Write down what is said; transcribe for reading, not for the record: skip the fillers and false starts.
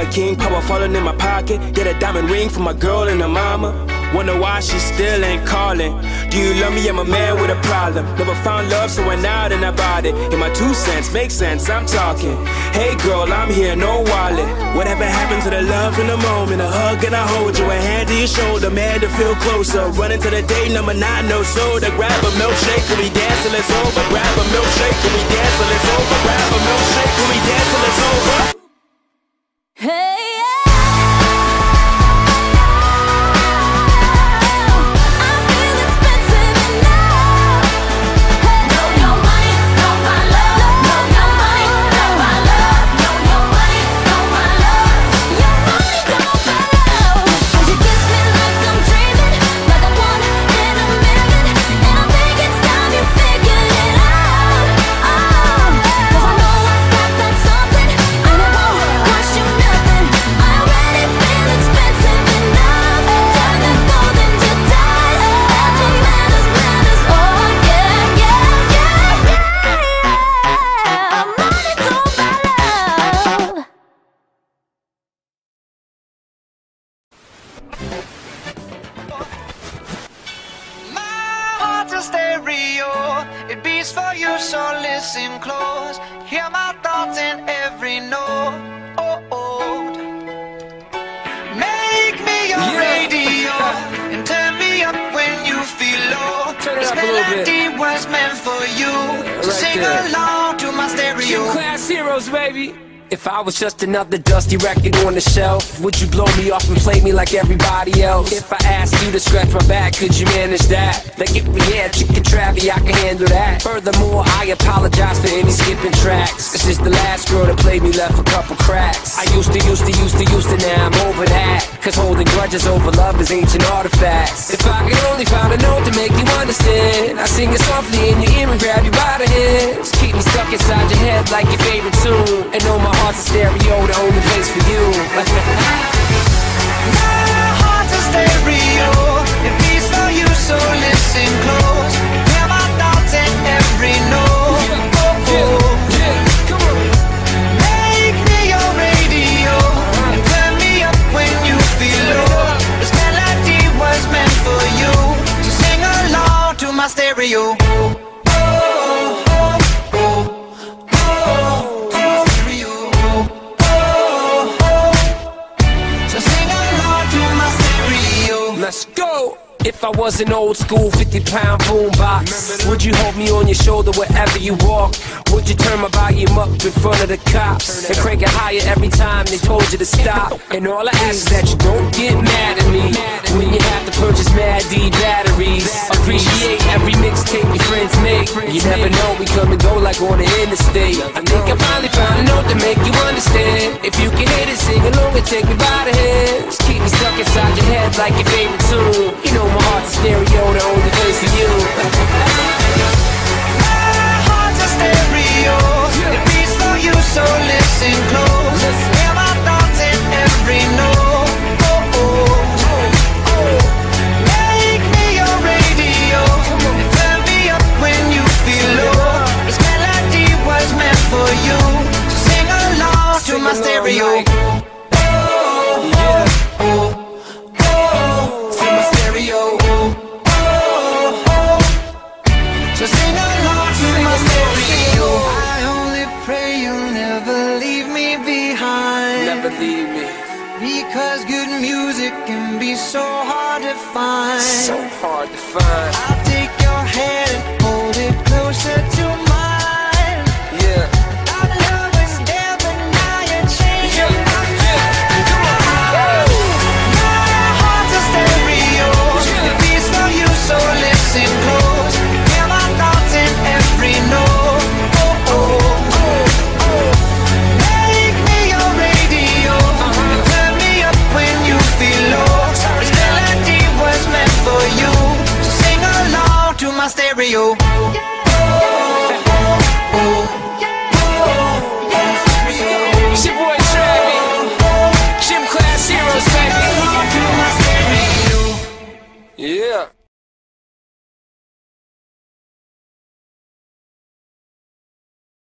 a king, power falling in my pocket. Get a diamond ring for my girl and her mama. Wonder why she still ain't calling. Do you love me? I'm a man with a problem. Never found love, so went out and I bought it. In my 2 cents, make sense, I'm talking. Hey girl, I'm here, no wallet. Whatever happened to the love in the moment? A hug and I hold you, a hand to your shoulder, man, to feel closer. Run into the date, number 9, no soda. Grab a milkshake, can we dance till it's over? Grab a milkshake, can we dance till it's over? Grab a milkshake, can we dance till it's over? Hey! Stereo, it beats for you, so listen close. Hear my thoughts in every note. Make me your radio and turn me up when you feel low. This melody was meant for you, so sing along to my stereo. Two class heroes, baby. If I was just another dusty record on the shelf, would you blow me off and play me like everybody else? If I asked you to scratch my back, could you manage that? Like if we had chicken travi, I can handle that. Furthermore, I apologize for any skipping tracks. This is the last girl that played me, left a couple cracks. I used to, now I'm over that. Cause holding grudges over love is ancient artifacts. If I could only find a note to make you understand, I sing it softly in your ear and grab you by the hands. Keep me stuck inside your head like your favorite tune, and know my heart's a stereo, the only place for you. My heart's a stereo, it beats for you, so listen close. Hear my thoughts in every note. Make me your radio and turn me up when you feel low. This melody was meant for you, so sing along to my stereo. If I was an old school 50-pound boombox, would you hold me on your shoulder wherever you walk? Would you turn my volume up in front of the cops and crank it higher every time they told you to stop? And all I ask is that you don't get mad at me when you have to purchase Mad D batteries. Appreciate every mixtape your friends make. You never know, we come and go like on the interstate. I think I finally found a note to make you understand. If you can hit it, sing along and take me by the hands. Keep me stuck inside your head like your favorite tune. You know my heart's a stereo, the only place for you. My heart's a stereo, it beats for you, so listen close. Hear my thoughts in every note. Make me your radio, and turn me up when you feel low. This melody was meant for you, so sing along to my stereo. Because good music can be so hard to find. So hard to find. I'll take your hand and hold it closer to mine. Yeah. Our love was there, but now you're changing my mind. Come on. My heart's a stereo. It beats for you, so listen close. Hear my thoughts in every note. Stereo. Yeah.